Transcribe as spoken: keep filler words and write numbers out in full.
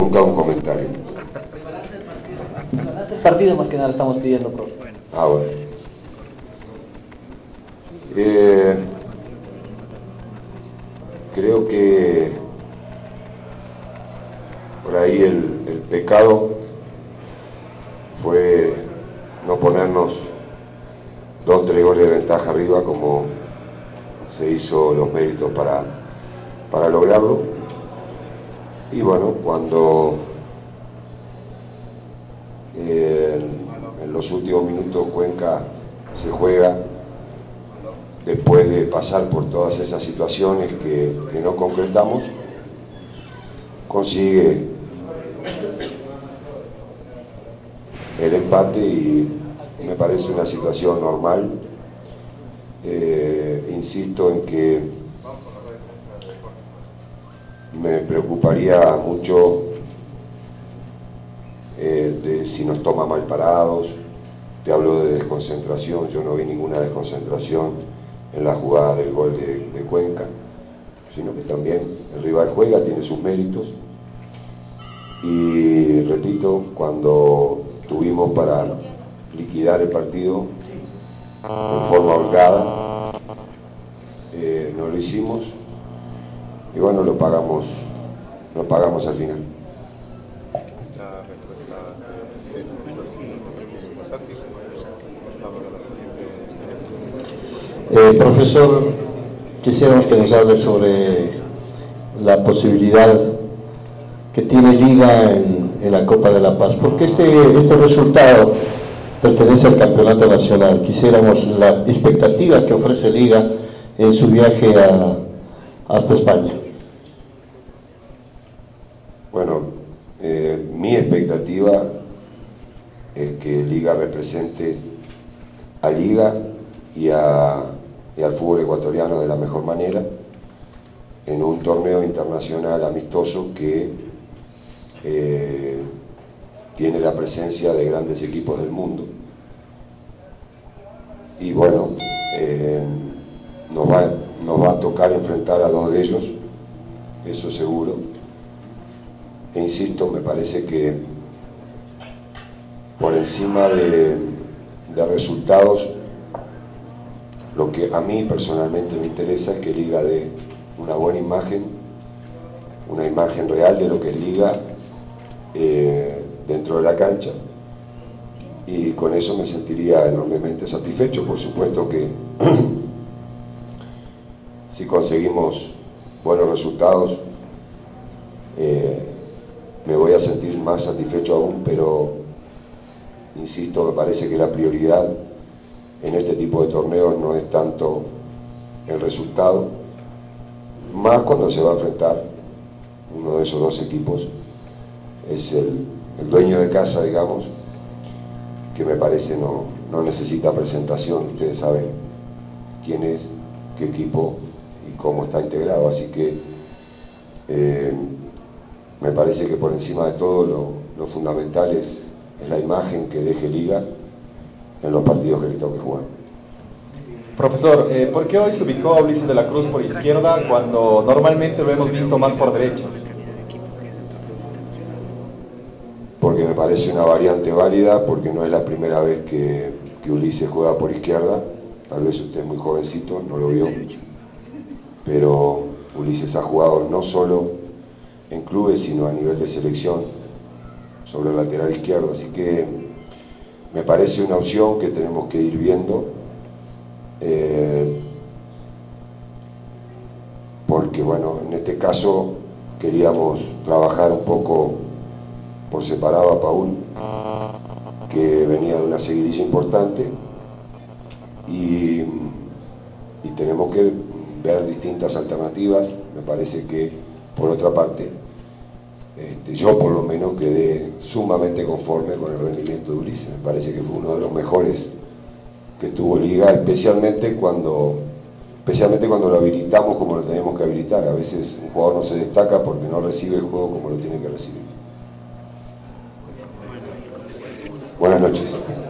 Nunca un comentario. El balance del partido más que nada lo estamos pidiendo, profe. Ah, bueno. Eh, creo que por ahí el, el pecado fue no ponernos dos, tres goles de ventaja arriba como se hizo los méritos para, para lograrlo. Y bueno, cuando eh, en los últimos minutos Cuenca se juega, después de pasar por todas esas situaciones que, que no concretamos, consigue el empate y me parece una situación normal. Eh, insisto en que me preocuparía mucho eh, de si nos toma mal parados. Te hablo de desconcentración, yo no vi ninguna desconcentración en la jugada del gol de, de Cuenca, sino que también el rival juega, tiene sus méritos. Y repito, cuando tuvimos para liquidar el partido en forma holgada, eh, no lo hicimos y bueno, lo pagamos, lo pagamos al final. Eh, profesor, quisiéramos que nos hable sobre la posibilidad que tiene Liga en, en la Copa de la Paz, porque este, este resultado pertenece al campeonato nacional. Quisiéramos la expectativa que ofrece Liga en su viaje a, hasta España. Bueno, eh, mi expectativa es que Liga represente a Liga y a y al fútbol ecuatoriano de la mejor manera en un torneo internacional amistoso que eh, tiene la presencia de grandes equipos del mundo. Y bueno, eh, nos va, nos va a tocar enfrentar a dos de ellos, eso seguro. E insisto, me parece que por encima de, de resultados, lo que a mí personalmente me interesa es que Liga dé una buena imagen, una imagen real de lo que es Liga eh, dentro de la cancha. Y con eso me sentiría enormemente satisfecho. Por supuesto que si conseguimos buenos resultados, eh, me voy a sentir más satisfecho aún, pero insisto, me parece que la prioridad en este tipo de torneos no es tanto el resultado, más cuando se va a enfrentar uno de esos dos equipos, es el, el dueño de casa, digamos, que me parece no, no necesita presentación. Ustedes saben quién es, qué equipo y cómo está integrado, así que eh, me parece que por encima de todo lo, lo fundamental es, es la imagen que deje Liga en los partidos que le toque jugar. Profesor, eh, ¿por qué hoy se ubicó a Ulises de la Cruz por izquierda cuando normalmente lo hemos visto más por derecha? Porque me parece una variante válida, porque no es la primera vez que, que Ulises juega por izquierda. Tal vez usted es muy jovencito, no lo vio, pero Ulises ha jugado no solo en clubes, sino a nivel de selección sobre el lateral izquierdo, así que me parece una opción que tenemos que ir viendo, eh, porque bueno, en este caso queríamos trabajar un poco por separado a Paúl, que venía de una seguidilla importante, y, y tenemos que ver distintas alternativas. Me parece que, por otra parte, Este, yo por lo menos quedé sumamente conforme con el rendimiento de Ulises. Me parece que fue uno de los mejores que tuvo Liga, especialmente cuando, especialmente cuando lo habilitamos como lo tenemos que habilitar. A veces un jugador no se destaca porque no recibe el juego como lo tiene que recibir. Buenas noches.